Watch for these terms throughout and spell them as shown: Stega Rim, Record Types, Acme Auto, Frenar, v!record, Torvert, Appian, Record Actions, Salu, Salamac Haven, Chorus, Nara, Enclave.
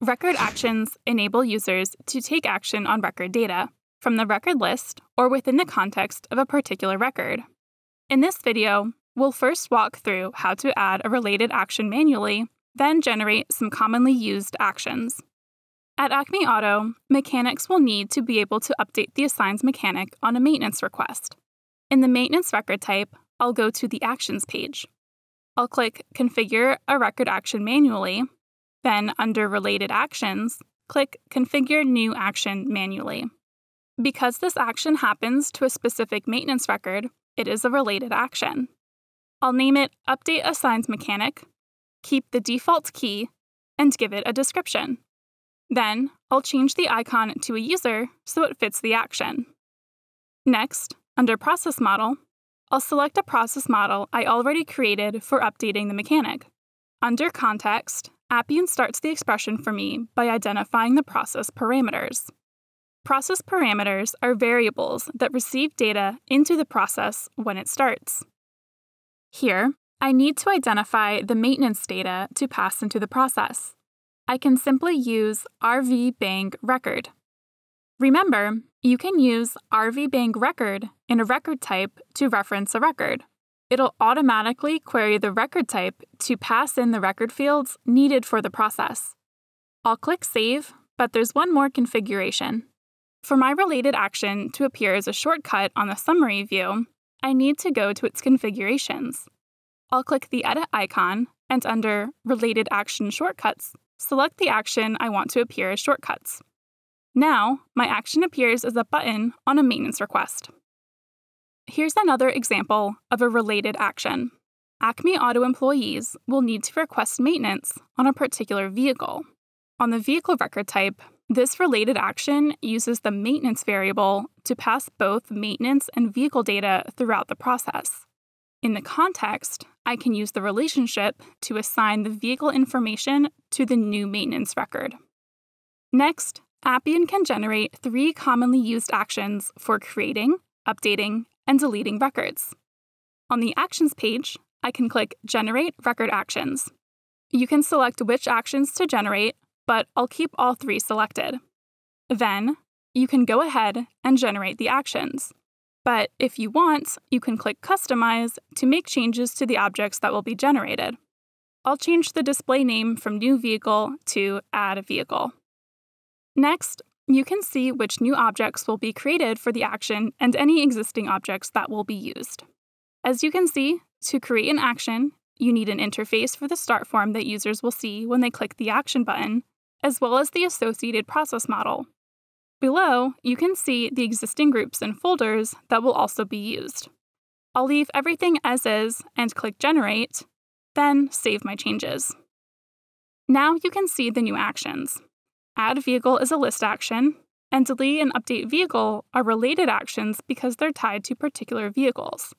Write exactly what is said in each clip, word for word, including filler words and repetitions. Record actions enable users to take action on record data from the record list or within the context of a particular record. In this video, we'll first walk through how to add a related action manually, then generate some commonly used actions. At Acme Auto, mechanics will need to be able to update the assigned mechanic on a maintenance request. In the maintenance record type, I'll go to the Actions page. I'll click Configure a Record Action Manually, then under Related Actions, click Configure New Action Manually. Because this action happens to a specific maintenance record, it is a related action. I'll name it Update Assigned Mechanic, keep the default key, and give it a description. Then, I'll change the icon to a user so it fits the action. Next, under Process Model, I'll select a process model I already created for updating the mechanic. Under Context, Appian starts the expression for me by identifying the process parameters. Process parameters are variables that receive data into the process when it starts. Here, I need to identify the maintenance data to pass into the process. I can simply use r v!record. Remember, you can use r v!record in a record type to reference a record. It'll automatically query the record type to pass in the record fields needed for the process. I'll click Save, but there's one more configuration. For my related action to appear as a shortcut on the summary view, I need to go to its configurations. I'll click the Edit icon, and under Related Action Shortcuts, select the action I want to appear as shortcuts. Now, my action appears as a button on a maintenance request. Here's another example of a related action. Acme Auto employees will need to request maintenance on a particular vehicle. On the vehicle record type, this related action uses the maintenance variable to pass both maintenance and vehicle data throughout the process. In the context, I can use the relationship to assign the vehicle information to the new maintenance record. Next, Appian can generate three commonly used actions for creating, updating, and deleting records. On the Actions page, I can click Generate Record Actions. You can select which actions to generate, but I'll keep all three selected. Then, you can go ahead and generate the actions. But if you want, you can click Customize to make changes to the objects that will be generated. I'll change the display name from New Vehicle to Add a Vehicle. Next, you can see which new objects will be created for the action and any existing objects that will be used. As you can see, to create an action, you need an interface for the start form that users will see when they click the Action button, as well as the associated process model. Below, you can see the existing groups and folders that will also be used. I'll leave everything as is and click Generate, then save my changes. Now you can see the new actions. Add Vehicle is a list action, and Delete and Update Vehicle are related actions because they're tied to particular vehicles.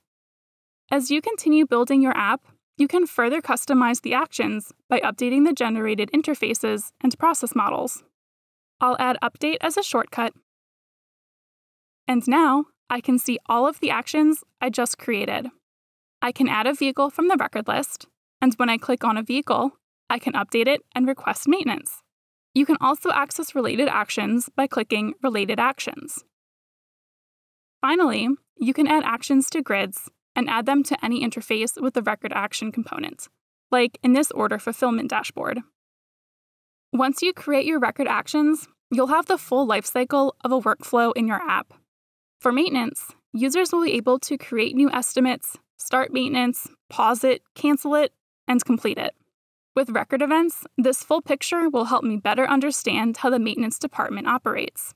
As you continue building your app, you can further customize the actions by updating the generated interfaces and process models. I'll add Update as a shortcut. And now, I can see all of the actions I just created. I can add a vehicle from the record list, and when I click on a vehicle, I can update it and request maintenance. You can also access related actions by clicking Related Actions. Finally, you can add actions to grids and add them to any interface with the record action component, like in this order fulfillment dashboard. Once you create your record actions, you'll have the full lifecycle of a workflow in your app. For maintenance, users will be able to create new estimates, start maintenance, pause it, cancel it, and complete it. With record events, this full picture will help me better understand how the maintenance department operates.